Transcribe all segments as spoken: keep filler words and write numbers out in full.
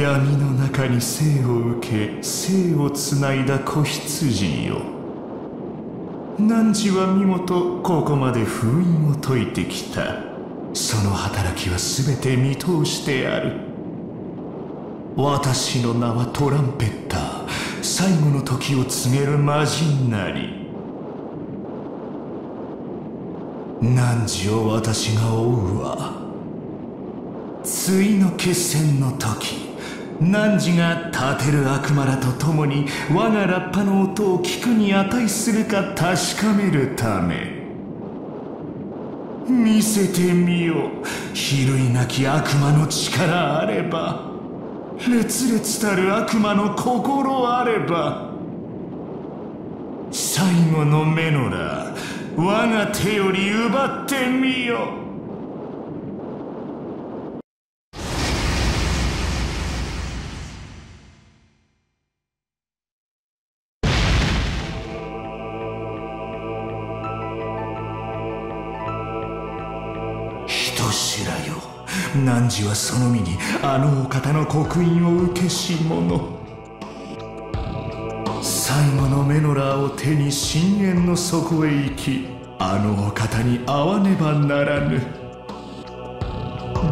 闇の中に生を受け生をつないだ子羊よ、汝は見事ここまで封印を解いてきた。その働きは全て見通してある。私の名はトランペッター、最後の時を告げる魔人なり。汝を私が追うは、対の決戦の時、汝が立てる悪魔らと共に我がラッパの音を聞くに値するか確かめるため。見せてみよ、比類なき悪魔の力あれば、烈烈たる悪魔の心あれば。最後のメノラ、我が手より奪ってみよ。汝はその身にあのお方の刻印を受けし者。最後のメノラーを手に深淵の底へ行き、あのお方に会わねばならぬ。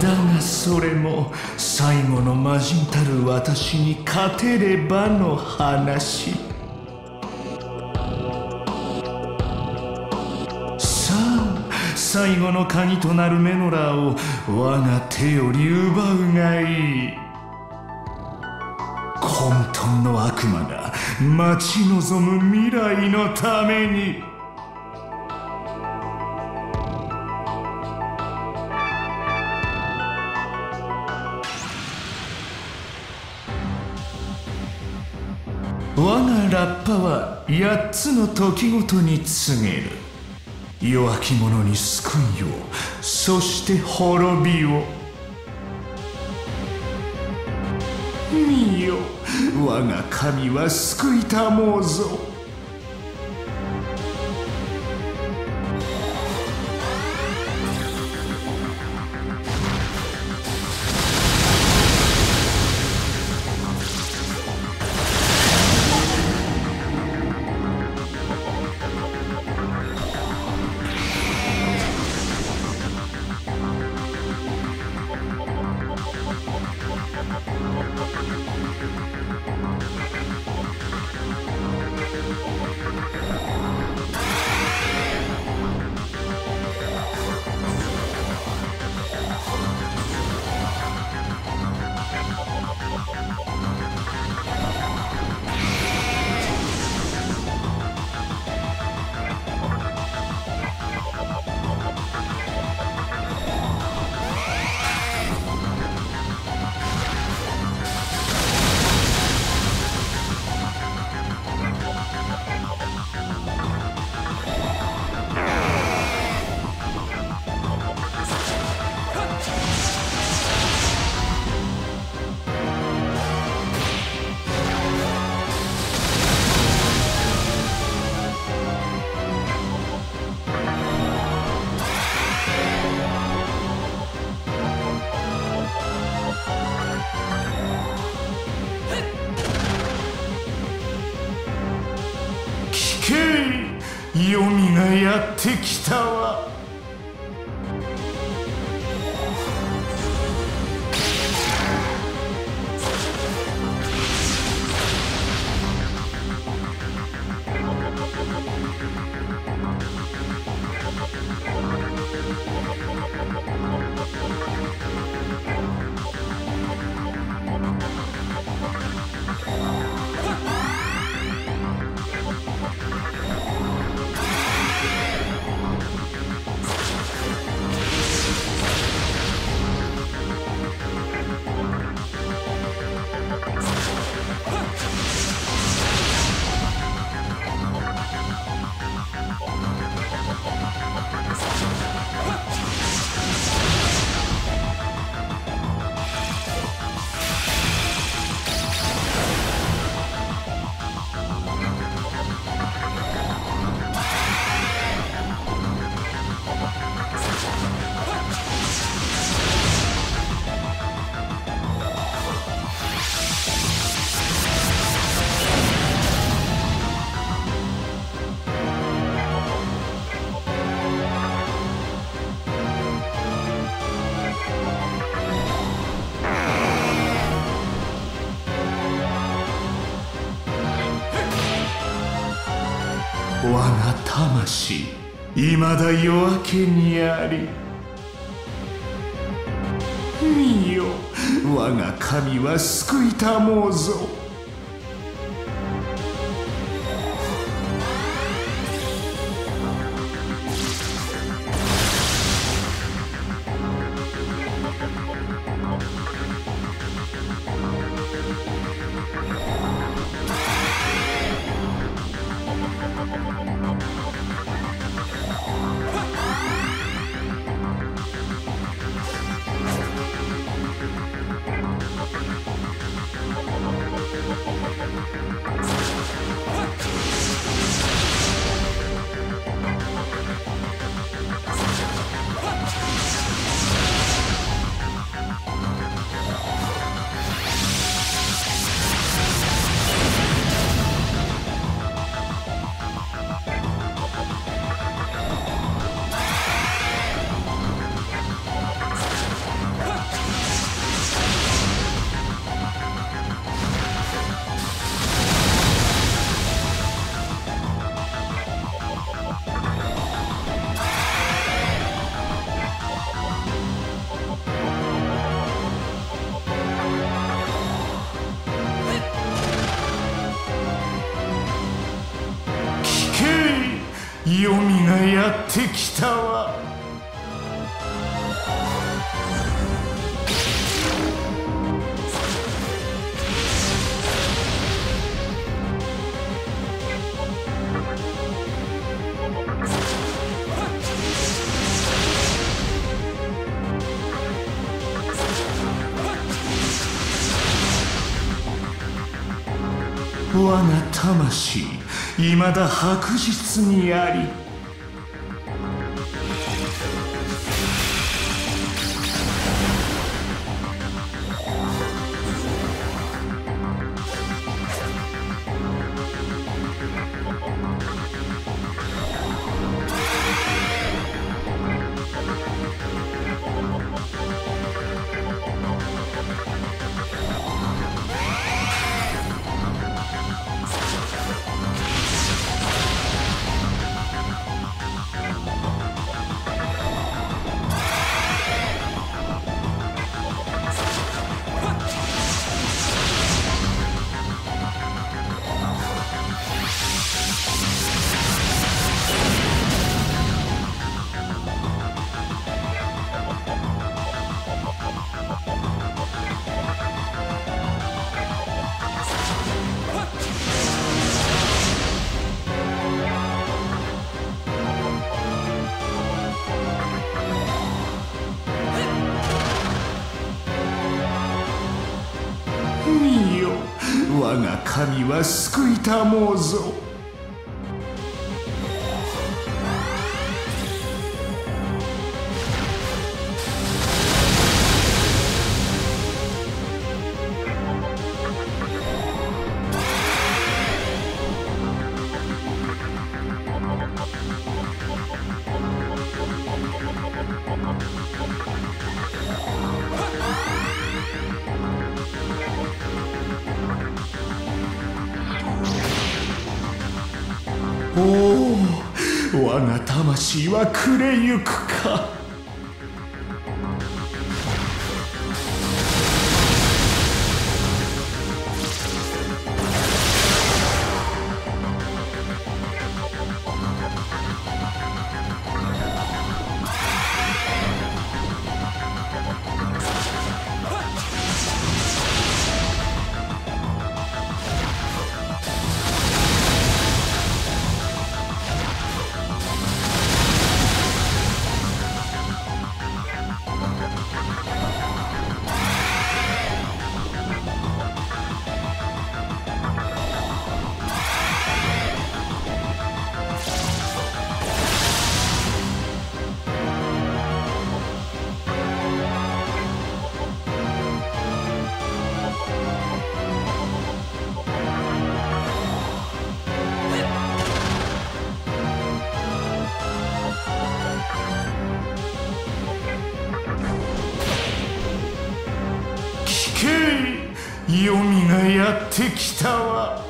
だがそれも最後の魔人たる私に勝てればの話さ。あ、最後の鍵となるメノラーを我が手より奪うがいい。混沌の悪魔が待ち望む未来のために。我がラッパは八つの時ごとに告げる。弱き者に救いを、そして滅びを。見よ、我が神は救いたもうぞ。Yomiがやってきたわ。かしいまだ夜明けにあり、見よ我が神は救いたもうぞ。Yomiがやってきたわ。我が魂いまだ白日にあり、見よ我が神は救いたもうぞ。おお、我が魂は暮れゆくか。Yomiがやってきたわ。